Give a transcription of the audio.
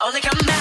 Only come back.